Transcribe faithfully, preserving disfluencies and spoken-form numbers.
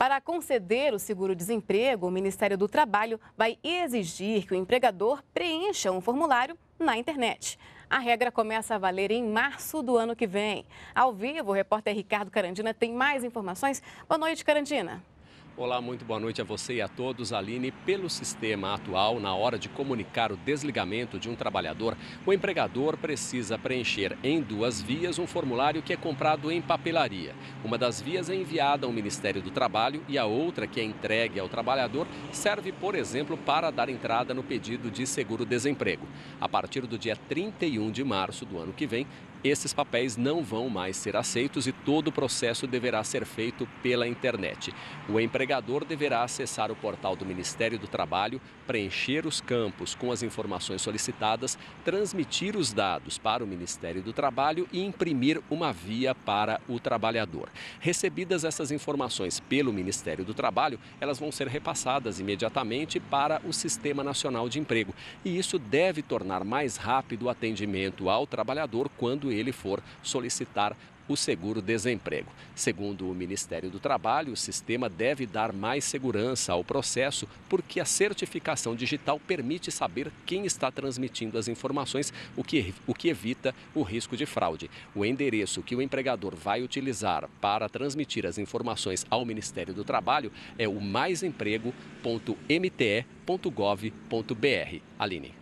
Para conceder o seguro-desemprego, o Ministério do Trabalho vai exigir que o empregador preencha um formulário na internet. A regra começa a valer em março do ano que vem. Ao vivo, o repórter Ricardo Carandina tem mais informações. Boa noite, Carandina. Olá, muito boa noite a você e a todos, Aline. Pelo sistema atual, na hora de comunicar o desligamento de um trabalhador, o empregador precisa preencher em duas vias um formulário que é comprado em papelaria. Uma das vias é enviada ao Ministério do Trabalho e a outra, que é entregue ao trabalhador, serve, por exemplo, para dar entrada no pedido de seguro-desemprego. A partir do dia trinta e um de março do ano que vem, esses papéis não vão mais ser aceitos e todo o processo deverá ser feito pela internet. O empregador deverá acessar o portal do Ministério do Trabalho, preencher os campos com as informações solicitadas, transmitir os dados para o Ministério do Trabalho e imprimir uma via para o trabalhador. Recebidas essas informações pelo Ministério do Trabalho, elas vão ser repassadas imediatamente para o Sistema Nacional de Emprego. E isso deve tornar mais rápido o atendimento ao trabalhador quando ele for solicitar o seguro-desemprego. Segundo o Ministério do Trabalho, o sistema deve dar mais segurança ao processo, porque a certificação digital permite saber quem está transmitindo as informações, o que, o que evita o risco de fraude. O endereço que o empregador vai utilizar para transmitir as informações ao Ministério do Trabalho é o mais emprego ponto m t e ponto gov ponto br. Aline.